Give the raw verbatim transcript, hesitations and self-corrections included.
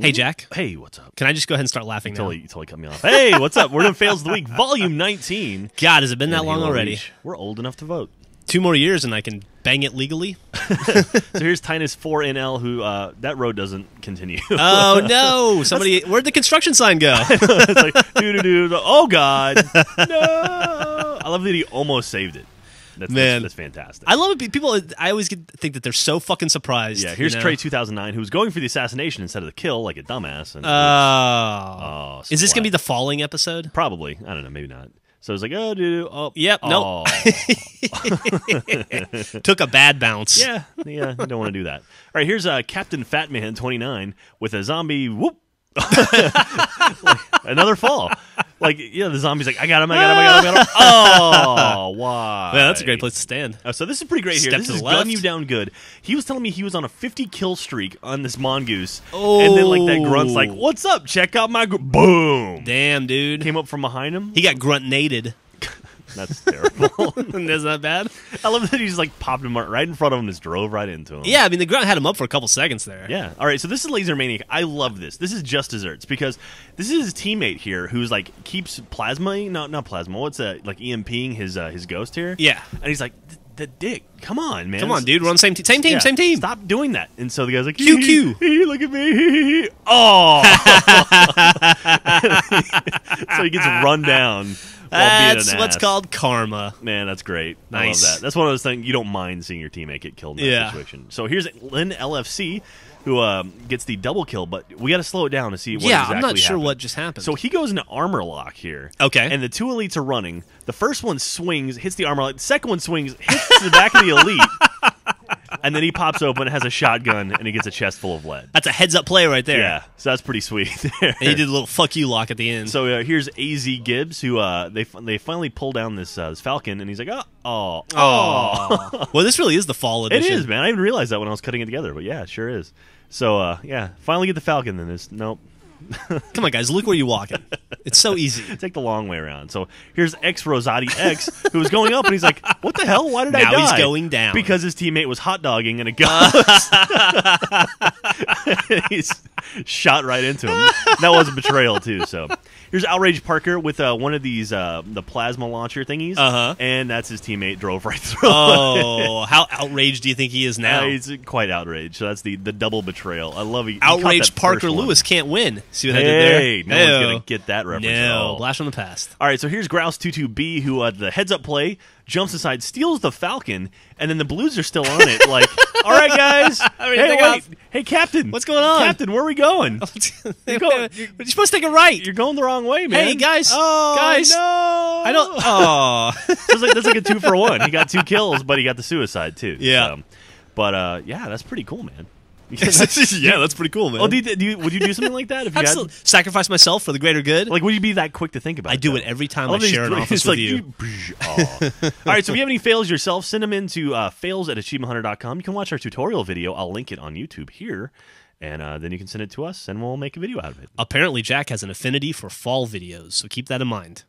Hey, Jack. Hey, what's up? Can I just go ahead and start laughing you now? Totally, you totally cut me off. Hey, what's up? We're doing Fails of the Week, Volume nineteen. God, has it been and that long already? Reach. We're old enough to vote. Two more years and I can bang it legally. So here's Tynus four N L, who, uh, that road doesn't continue. Oh, no. Somebody, that's, where'd the construction sign go? It's like, doo-doo-doo. Oh, God. No. I love that he almost saved it. That's, Man. That's, that's fantastic. I love it. People, I always get, think that they're so fucking surprised. Yeah, here's you know? Trey two thousand nine, who was going for the assassination instead of the kill, like a dumbass. And, oh. oh is this going to be the falling episode? Probably. I don't know. Maybe not. So I was like, oh, dude. Oh, yep. Oh. Nope. Took a bad bounce. Yeah. Yeah. You don't want to do that. All right. Here's uh, Captain Fatman twenty-nine with a zombie whoop. Like, another fall. Like, yeah, the zombie's like, I got him, I got him, I got him, I got him. Oh, wow. Yeah, that's a great place to stand. Oh, so this is pretty great here. Step this to is the left. Gun you down good. He was telling me he was on a fifty kill streak on this mongoose. Oh. And then, like, that grunt's like, what's up? Check out my gr Boom. Damn, dude. Came up from behind him. He got grunt-nated. That's terrible. Isn't that bad? I love that he just like popped him right in front of him and just drove right into him. Yeah, I mean, the grunt had him up for a couple seconds there. Yeah. All right, so this is Laser Maniac. I love this. This is just desserts because this is his teammate here who's like keeps plasma-ing, no, not plasma, what's that? Like EMPing his uh, his ghost here. Yeah. And he's like, the dick, come on, man. Come on, dude. We're on the same team. Same team, yeah. same team. Stop doing that. And so the guy's like, Q, Q. Hey, look at me. Oh. So he gets run down. That's what's ass. called karma. Man, that's great. Nice. I love that. That's one of those things you don't mind seeing your teammate get killed in that yeah. situation. So here's Lynn L F C, who um, gets the double kill, but we got to slow it down to see what yeah, exactly Yeah, I'm not sure happened. what just happened. So he goes into armor lock here. Okay. And the two elites are running. The first one swings, hits the armor lock. The second one swings, hits the back of the elite. And then he pops open, has a shotgun, and he gets a chest full of lead. That's a heads-up play right there. Yeah, so that's pretty sweet. And he did a little fuck you lock at the end. So uh, here's A Z Gibbs, who uh, they they finally pull down this, uh, this Falcon, and he's like, oh, oh, oh. Well, this really is the fall edition. It is, man. I didn't realize that when I was cutting it together, but yeah, it sure is. So uh, yeah, finally get the Falcon. Then this, nope. Come on, guys, look where you're walking. It's so easy. Take the long way around. So here's X Rosati X, who was going up, and he's like, what the hell? Why did now I die? Now he's going down. Because his teammate was hot-dogging in a ghost. He's shot right into him. That was a betrayal, too. So here's outraged Parker with uh, one of these, uh, the plasma launcher thingies, uh-huh. and that's his teammate drove right through. Oh, how outraged do you think he is now? Uh, he's quite outraged. So that's the, the double betrayal. I love it. Outraged Parker Lewis can't win. See what hey, I did there? Hey, no one's going to get that reference. No, blast from the past. All right, so here's Grouse two two B, who uh, the heads-up play, jumps aside, steals the Falcon, and then the Blues are still on it. Like, all right, guys. I mean, hey, wait. Hey, Captain. What's going on? Captain, where are we going? You're, going you're, you're supposed to take a right. You're going the wrong way, man. Hey, guys. Oh, guys. No. I don't. Oh. That's like, that's like a two for one. He got two kills, but he got the suicide, too. Yeah. So, but, uh, yeah, that's pretty cool, man. Yeah, that's pretty cool, man. Oh, do you, do you, would you do something like that? If you Absolutely. Had... Sacrifice myself for the greater good? Like, would you be that quick to think about I it? I do though? it every time I, I share an office with like, you. Oh. All right, so if you have any fails yourself, send them in to uh, fails at achievement hunter dot com. You can watch our tutorial video. I'll link it on YouTube here. And uh, then you can send it to us, and we'll make a video out of it. Apparently, Jack has an affinity for fall videos, so keep that in mind.